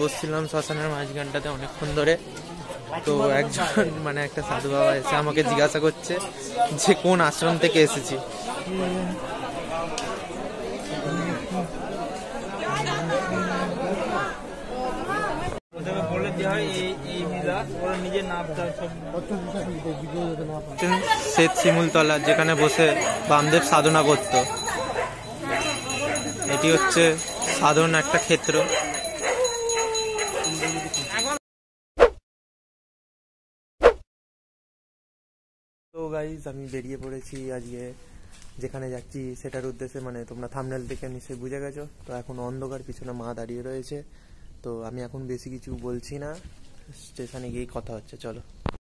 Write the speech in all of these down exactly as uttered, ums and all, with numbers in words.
বসছিলাম শ্মশানের মাঝখানটাতে অনেকক্ষণ ধরে। তো একজন মানে একটা সাধু বাবা এসে আমাকে জিজ্ঞাসা করছে যে কোন আশ্রম থেকে এসেছি। শ্বেত শিমুলতলা যেখানে বসে বামদেব সাধনা করত, এটি হচ্ছে সাধন একটা ক্ষেত্র। তো গাইস আমি বেরিয়ে পড়েছি আজকে যেখানে যাচ্ছি সেটার উদ্দেশ্যে, মানে তোমরা থাম্বনেল দেখে নিশ্চয়ই বুঝে গেছো। তো এখন অন্ধকার, পিছনে মা দাঁড়িয়ে রয়েছে। তো আমি এখন বেশি কিছু বলছি না, স্টেশনে গিয়ে কথা হচ্ছে। চলো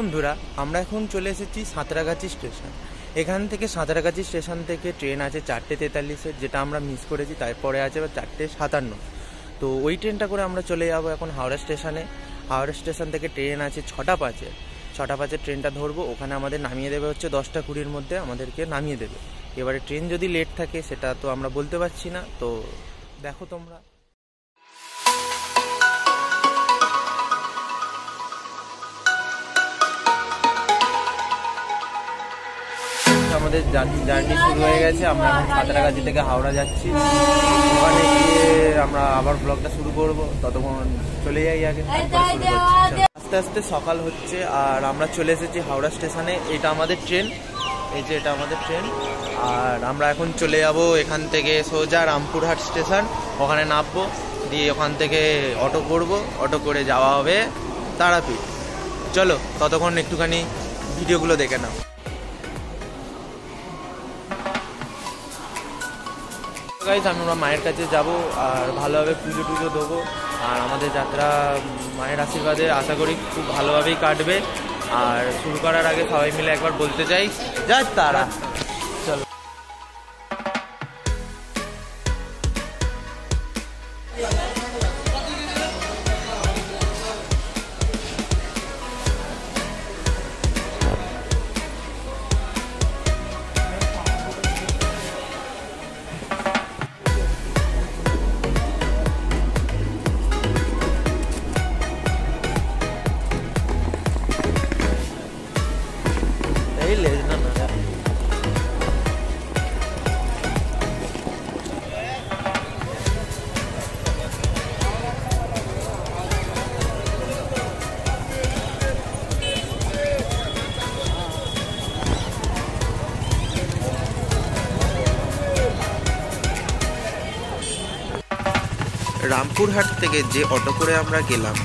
বন্ধুরা, আমরা এখন চলে এসেছি সাঁতরাগাছি স্টেশন। এখান থেকে সাঁতরাগাছি স্টেশন থেকে ট্রেন আছে চারটে তেতাল্লিশে, যেটা আমরা মিস করেছি। তারপরে আছে চারটে সাতান্ন। তো ওই ট্রেনটা করে আমরা চলে যাবো এখন হাওড়া স্টেশনে। হাওড়া স্টেশন থেকে ট্রেন আছে ছটা পাঁচে। ছটা পাঁচে ট্রেনটা ধরবো, ওখানে আমাদের নামিয়ে দেবে হচ্ছে দশটা কুড়ির মধ্যে আমাদেরকে নামিয়ে দেবে। এবারে ট্রেন যদি লেট থাকে সেটা তো আমরা বলতে পারছি না, তো দেখো তোমরা। আমাদের জার্নি শুরু হয়ে গেছে, আমরা এখন সাঁতরাগাছি থেকে হাওড়া যাচ্ছি। ওখানে গিয়ে আমরা আবার ব্লগটা শুরু করব, ততক্ষণ চলে যাই আগে। আস্তে আস্তে সকাল হচ্ছে আর আমরা চলে এসেছি হাওড়া স্টেশনে। এটা আমাদের ট্রেন, এই যে এটা আমাদের ট্রেন। আর আমরা এখন চলে যাব এখান থেকে সোজা রামপুরহাট স্টেশন, ওখানে নামবো, দিয়ে ওখান থেকে অটো করব, অটো করে যাওয়া হবে তারাপীঠ। চলো ততক্ষণ একটুখানি ভিডিওগুলো দেখে নাও। গাইজ আমরা মায়ের কাছে যাব আর ভালোভাবে পুজো টুজো দেবো, আর আমাদের যাত্রা মায়ের আশীর্বাদে আশা করি খুব ভালোভাবেই কাটবে। আর শুরু করার আগে সবাই মিলে একবার বলতে চাই, যা তারা। চলো রামপুরহাট থেকে যে অটো করে আমরা গেলাম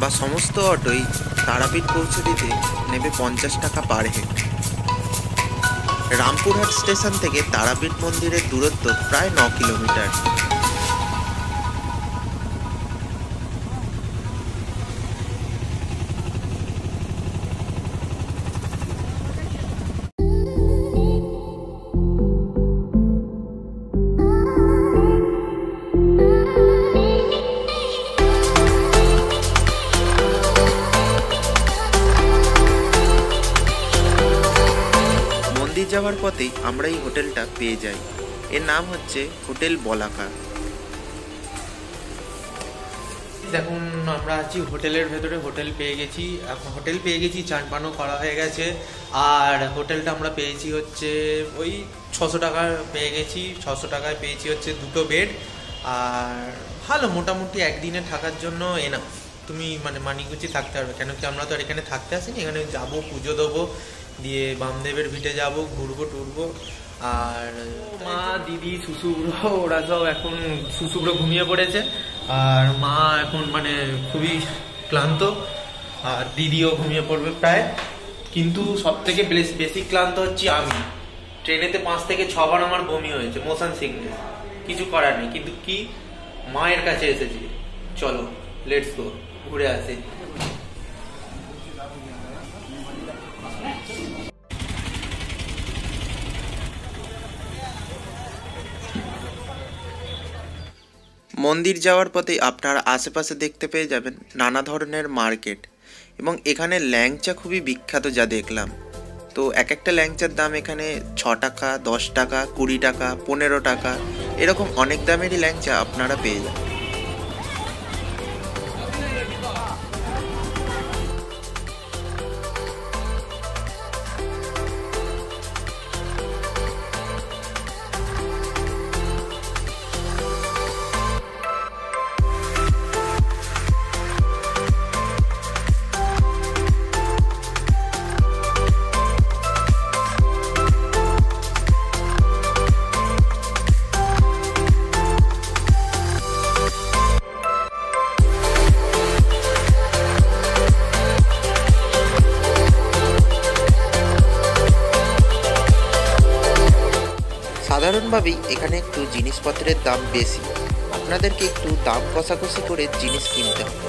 বা সমস্ত অটোই তারাপীঠ পৌঁছে দিতে নেবে পঞ্চাশ টাকা পার হেড। রামপুরহাট স্টেশন থেকে তারাপীঠ মন্দিরের দূরত্ব প্রায় ন কিলোমিটার। যাওয়ার পথেই আমরা এই হোটেলটা পেয়ে যাই, এর নাম হচ্ছে হোটেল বলাকা। এখন আমরা আছি হোটেলের ভেতরে, হোটেল পেয়ে গেছি। এখন হোটেল পেয়ে গেছি, চান পানও করা হয়ে গেছে। আর হোটেলটা আমরা পেয়েছি হচ্ছে ওই ছশো টাকা পেয়ে গেছি। ছশো টাকায় পেয়েছি হচ্ছে দুটো বেড, আর ভালো মোটামুটি একদিনে থাকার জন্য এনাফ। তুমি মানে মানি গুছি থাকতে পারবে, কেন কি আমরা তো আর এখানে থাকতে আসিনি, এখানে যাবো, পুজো দেবো, দিয়ে বামদেবের ভিটে যাব, ঘুরবো টুরবো। আর মা, দিদি, শুশুব্র ওরা সব এখন, শুশুব্র ঘুমিয়ে পড়েছে আর মা এখন মানে খুবই ক্লান্ত, আর দিদিও ঘুমিয়ে পড়বে প্রায়। কিন্তু সব থেকে বেশি ক্লান্ত হচ্ছি আমি। ট্রেনেতে পাঁচ থেকে ছবার আমার বমি হয়েছে, মোশন সিকনেস, কিছু করার নেই। কিন্তু কি, মায়ের কাছে এসেছি, চলো লেটস গো ঘুরে আসি। মন্দির যাওয়ার পথে আপনারা আশেপাশে দেখতে পেয়ে যাবেন নানা ধরনের মার্কেট, এবং এখানে ল্যাংচা খুবই বিখ্যাত যা দেখলাম। তো এক একটা ল্যাংচার দাম এখানে ছ টাকা, দশ টাকা, কুড়ি টাকা, পনেরো টাকা, এরকম অনেক দামেরই ল্যাংচা আপনারা পেয়ে যাবেন। সাধারণভাবেই এখানে একটু জিনিসপত্রের দাম বেশি, আপনাদেরকে একটু দাম কষাকষি করে জিনিস কিনতে হবে।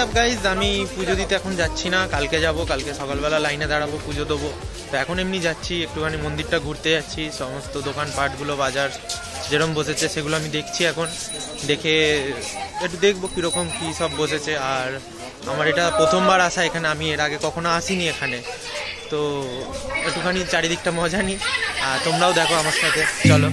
सब गाइज আমি পুজো দিতে এখন যাচ্ছি না, কালকে যাব, কালকে সকালবেলা লাইনে দাঁড়াবো পুজো দেবো। তো এখন এমনি যাচ্ছি, একটুখানি মন্দিরটা ঘুরতে যাচ্ছি, সমস্ত দোকানপাটগুলো বাজার যেরকম বসেছে সেগুলো আমি দেখছি, এখন দেখে একটু দেখবো কীরকম কী সব বসেছে। আর আমার এটা প্রথমবার আসা এখানে, আমি এর আগে কখনো আসিনি এখানে, তো একটুখানি চারিদিকটা মজা নিই, আর তোমরাও দেখো আমার সাথে, চলো।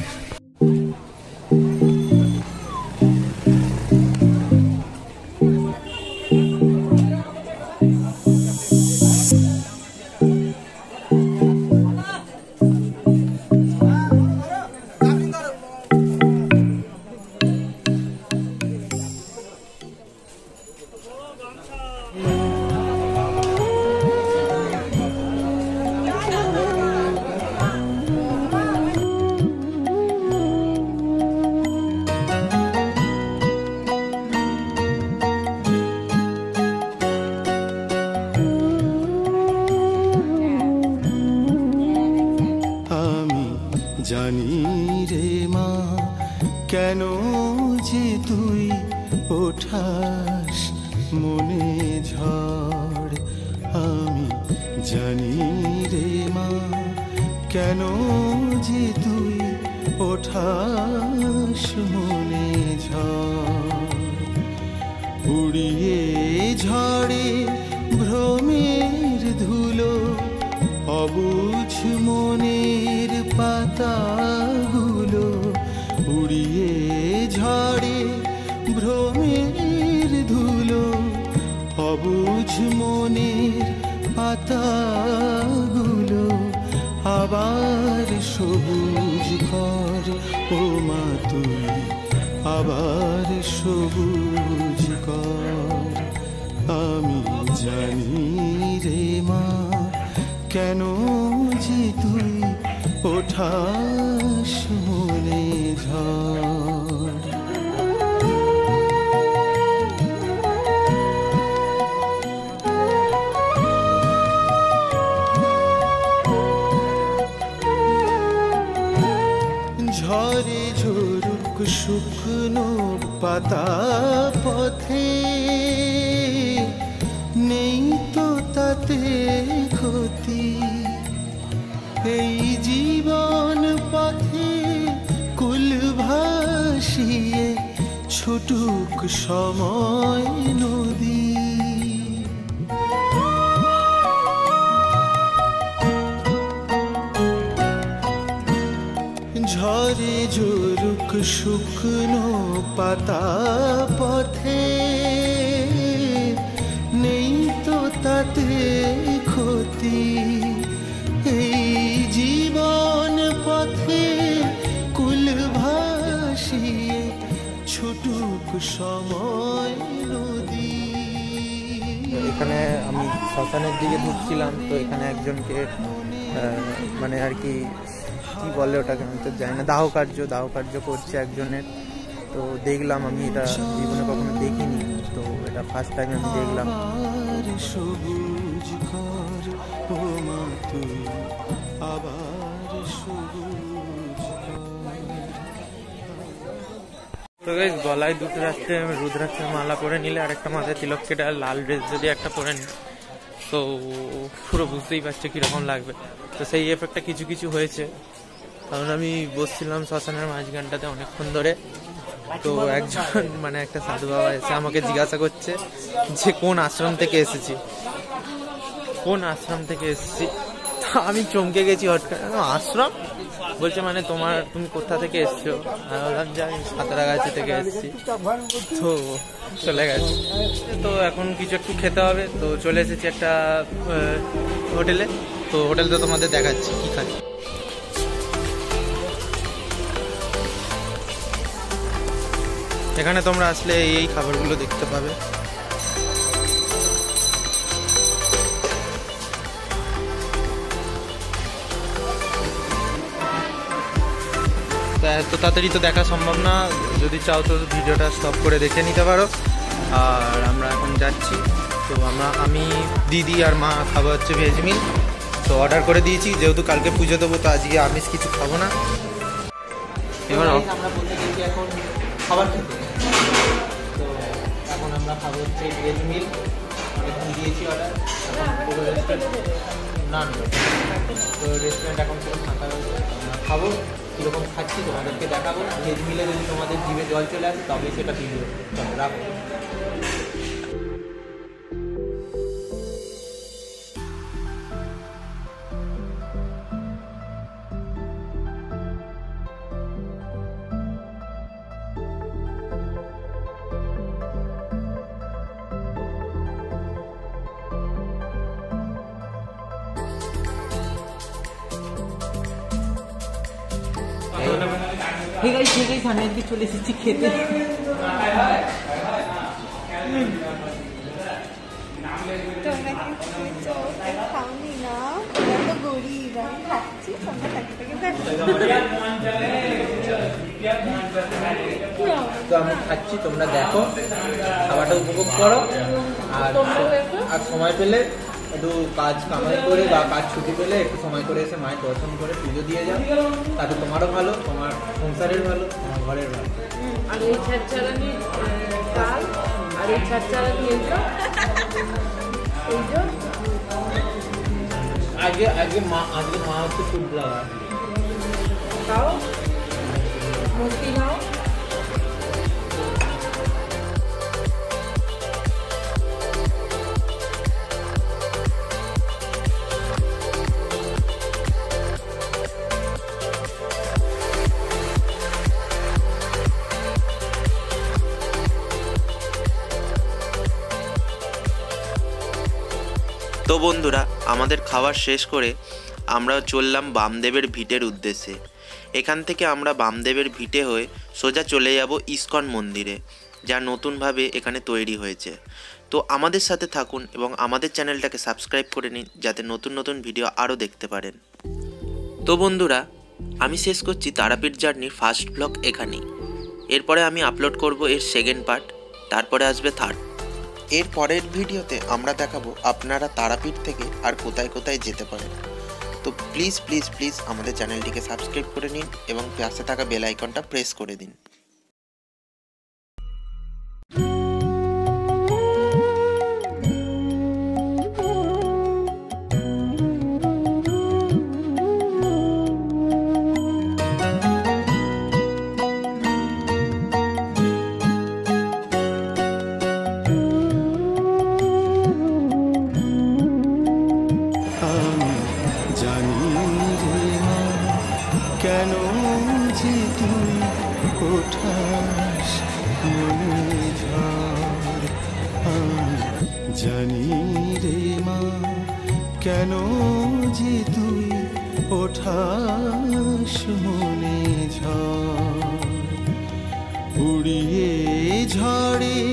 শুকনো পাতা পথে নেই তো তাতে ক্ষতি, এই জীবন পথে কুল ভাসিয়ে ছুটুক সময় নদী। ঝরে ঝরুক শুকনো পাতা পথে নেই তো তাতে ক্ষতি, এই জীবন পথে কুল ভাসিয়ে ছুটুক সময় নদী। এখানে আমি শ্মশানের দিকে ঢুকছিলাম, তো এখানে একজনকে মানে আর কি কি বলে ওটাকে আমি তো জানি না, দাহ কার্য দাহ কার্য করছে একজনের, তো দেখলাম আমি এটা জীবনে কখনো দেখিনি, তো এটা ফার্স্ট টাইম আমি দেখলাম। তো গাইস গলায় দুটো রাস্তায় আমি রুদ্রাক্ষের মালা পরে নিলে আর একটা মাথায় তিলক কেটে আর লাল ড্রেস যদি একটা পরে নিই, তো পুরো বুঝতেই পারছে কীরকম লাগবে। তো সেই এফেক্টটা কিছু কিছু হয়েছে, কারণ আমি বসছিলাম শ্মশানের মাঝখানটাতে অনেকক্ষণ ধরে, তো একজন মানে একটা সাধু বাবা এসে আমাকে জিজ্ঞাসা করছে যে কোন আশ্রম থেকে এসেছি কোন আশ্রম থেকে এসেছি আমি চমকে গেছি, হঠাৎ আশ্রম বলছে মানে তোমার তুমি কোথা থেকে এসছো, আমি বললাম যে আমি সাঁতরাগাছি থেকে এসেছি, তো চলে গেছে। তো এখন কিছু একটু খেতে হবে, তো চলে এসেছি একটা হোটেলে, তো হোটেলটা তোমাদের দেখাচ্ছি কি খাচ্ছি। এখানে তোমরা আসলে এই খাবারগুলো দেখতে পাবে। तो ताड़ाताड़ी तो देखा सम्भव ना यदि चाओ तो भिडियोटा स्टप करे देखे निते पारो। और आमरा एखन जाच्छि तो आमरा आमी दिदी और मा खाबो हच्छे भेज मिल तो अर्डर करे दिएछि जेहेतु कालके पूजो देबो तो आजके आमिष किछु खाबो ना। एबार आमरा बोलते कि एखन খাবার খেতে তো এখন আমরা খাবো হচ্ছে ভেজ মিল এখন দিয়েছি অর্ডার পুরো রেস্টুরেন্ট নান তো রেস্টুরেন্ট এখন পুরো ফাঁকা হয়েছে আমরা খাবো কীরকম খাচ্ছি তোমাদেরকে দেখাবো। ভেজ মিলে যদি তোমাদের জিভে জল চলে আসে তবে সেটা ভিডিও চলো রাখো। ठीक है ठीक है खाने की चले खेते तो हम खाची तुम्हारा देखो खावा उपभोग करो और समय पेले একটু কাজ কামাই করে বা কাজ ছুটি পেলে একটু সময় করে এসে মায়ের দর্শন করে পুজো দিয়ে যাও তাতে তোমারও ভালো তোমার সংসারের ভালো তোমার ঘরের ভালো। আর এই ছাড়ছাড়ানি ডাল আর এই ছাড়ছাড়ানি এই তো এই তো আগে আগে মা আগে মা তো খুব লাগা দাও মুক্তি নাও। তো বন্ধুরা আমাদের খাবার শেষ করে আমরা চললাম বামদেবের ভিটের উদ্দেশ্যে। এখান থেকে আমরা বামদেবের ভিটে হয়ে সোজা চলে যাব ইস্কন মন্দিরে যা নতুনভাবে এখানে তৈরি হয়েছে। তো আমাদের সাথে থাকুন এবং আমাদের চ্যানেলটাকে সাবস্ক্রাইব করে নিন যাতে নতুন নতুন ভিডিও আরও দেখতে পারেন। তো বন্ধুরা আমি শেষ করছি তারাপীঠ জার্নির ফার্স্ট ব্লগ এখানেই। এরপরে আমি আপলোড করব এর সেকেন্ড পার্ট, তারপরে আসবে থার্ড। এর পরের ভিডিওতে আমরা দেখাবো আপনারা তারাপীঠ থেকে আর কোথায় কোথায় যেতে পারেন। তো প্লিজ প্লিজ প্লিজ আমাদের চ্যানেলটিকে সাবস্ক্রাইব করে নিন এবং পাশে থাকা বেল আইকনটা প্রেস করে দিন। উড়িয়ে ঝড়ে